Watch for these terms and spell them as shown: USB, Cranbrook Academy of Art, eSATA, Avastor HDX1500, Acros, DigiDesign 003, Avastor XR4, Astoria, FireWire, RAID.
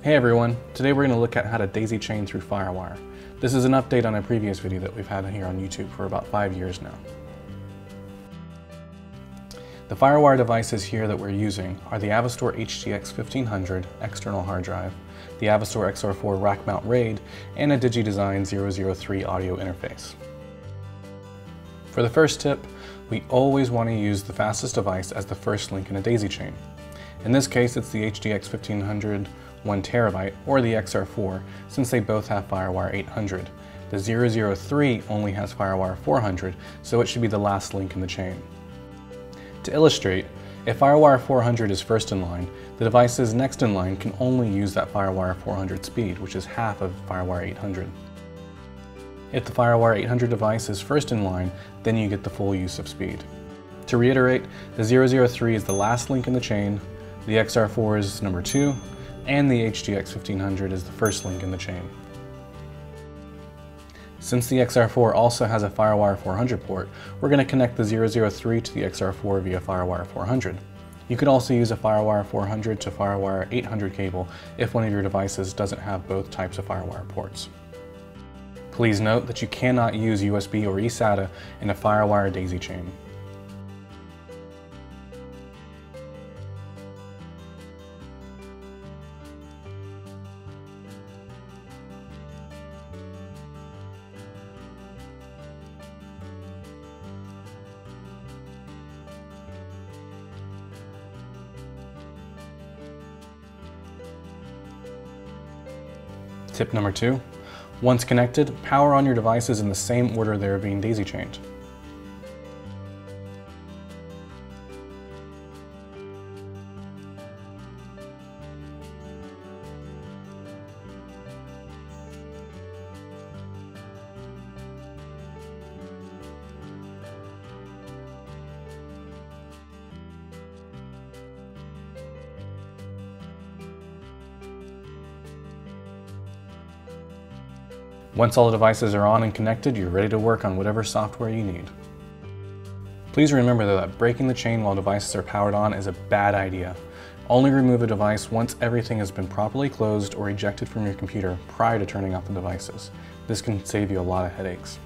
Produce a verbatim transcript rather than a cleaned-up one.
Hey everyone, today we're going to look at how to daisy chain through FireWire. This is an update on a previous video that we've had here on YouTube for about five years now. The FireWire devices here that we're using are the Avastor H D X fifteen hundred external hard drive, the Avastor X R four rack mount RAID, and a DigiDesign zero zero three audio interface. For the first tip, we always want to use the fastest device as the first link in a daisy chain. In this case, it's the H D X fifteen hundred one terabyte or the X R four, since they both have FireWire eight hundred. The zero zero three only has FireWire four hundred, so it should be the last link in the chain. To illustrate, if FireWire four hundred is first in line, the devices next in line can only use that FireWire four hundred speed, which is half of FireWire eight hundred. If the FireWire eight hundred device is first in line, then you get the full use of speed. To reiterate, the zero zero three is the last link in the chain, the X R four is number two, and the H D X fifteen hundred is the first link in the chain. Since the X R four also has a FireWire four hundred port, we're going to connect the zero zero three to the X R four via FireWire four hundred. You could also use a FireWire four hundred to FireWire eight hundred cable if one of your devices doesn't have both types of FireWire ports. Please note that you cannot use U S B or eSATA in a FireWire daisy chain. Tip number two, once connected, power on your devices in the same order they are being daisy chained. Once all the devices are on and connected, you're ready to work on whatever software you need. Please remember though that breaking the chain while devices are powered on is a bad idea. Only remove a device once everything has been properly closed or ejected from your computer prior to turning off the devices. This can save you a lot of headaches.